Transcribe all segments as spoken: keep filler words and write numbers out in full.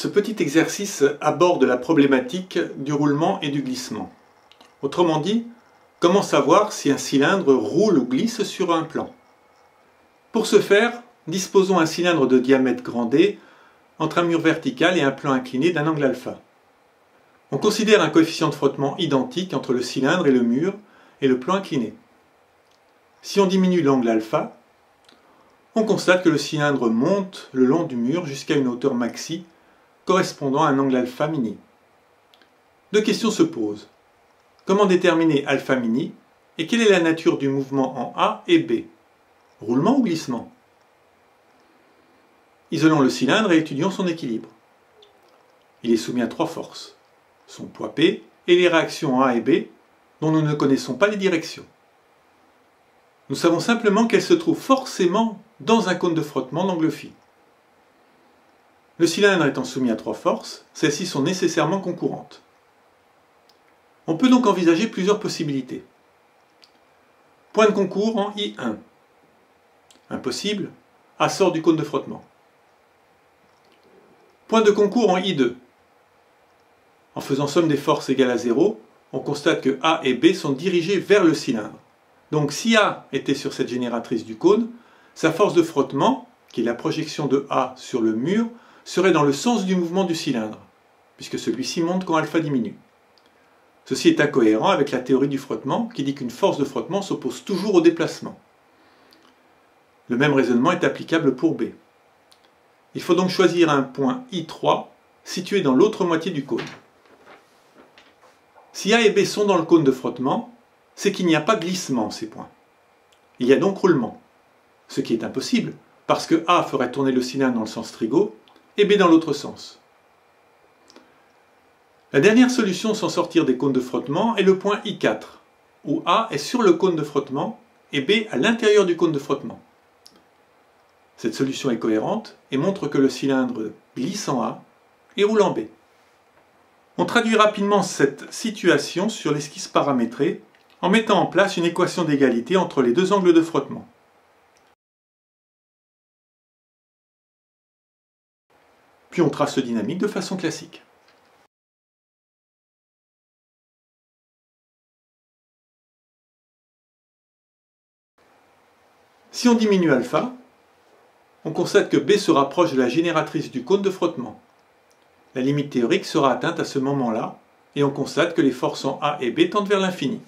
Ce petit exercice aborde la problématique du roulement et du glissement. Autrement dit, comment savoir si un cylindre roule ou glisse sur un plan? Pour ce faire, disposons un cylindre de diamètre grand D entre un mur vertical et un plan incliné d'un angle alpha. On considère un coefficient de frottement identique entre le cylindre et le mur et le plan incliné. Si on diminue l'angle alpha, on constate que le cylindre monte le long du mur jusqu'à une hauteur maxi correspondant à un angle alpha mini. Deux questions se posent. Comment déterminer alpha mini et quelle est la nature du mouvement en A et B? Roulement ou glissement? Isolons le cylindre et étudions son équilibre. Il est soumis à trois forces, son poids P et les réactions A et B, dont nous ne connaissons pas les directions. Nous savons simplement qu'elles se trouvent forcément dans un cône de frottement d'angle φ. Le cylindre étant soumis à trois forces, celles-ci sont nécessairement concourantes. On peut donc envisager plusieurs possibilités. Point de concours en I un. Impossible, A sort du cône de frottement. Point de concours en I deux. En faisant somme des forces égale à zéro, on constate que A et B sont dirigés vers le cylindre. Donc si A était sur cette génératrice du cône, sa force de frottement, qui est la projection de A sur le mur, serait dans le sens du mouvement du cylindre, puisque celui-ci monte quand alpha diminue. Ceci est incohérent avec la théorie du frottement, qui dit qu'une force de frottement s'oppose toujours au déplacement. Le même raisonnement est applicable pour B. Il faut donc choisir un point I trois situé dans l'autre moitié du cône. Si A et B sont dans le cône de frottement, c'est qu'il n'y a pas glissement en ces points. Il y a donc roulement, ce qui est impossible, parce que A ferait tourner le cylindre dans le sens strigot et B dans l'autre sens. La dernière solution sans sortir des cônes de frottement est le point I quatre, où A est sur le cône de frottement et B à l'intérieur du cône de frottement. Cette solution est cohérente et montre que le cylindre glisse en A et roule en B. On traduit rapidement cette situation sur l'esquisse paramétrée en mettant en place une équation d'égalité entre les deux angles de frottement. Puis on trace le dynamique de façon classique. Si on diminue alpha, on constate que B se rapproche de la génératrice du cône de frottement. La limite théorique sera atteinte à ce moment-là, et on constate que les forces en A et B tendent vers l'infini.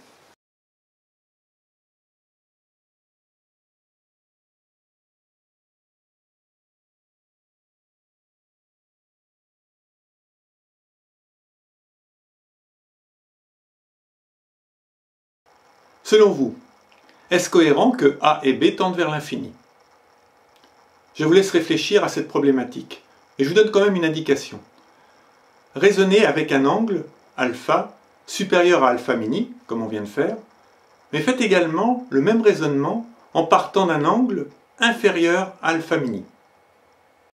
Selon vous, est-ce cohérent que A et B tendent vers l'infini? Je vous laisse réfléchir à cette problématique, et je vous donne quand même une indication. Raisonnez avec un angle, alpha, supérieur à alpha mini, comme on vient de faire, mais faites également le même raisonnement en partant d'un angle inférieur à alpha mini.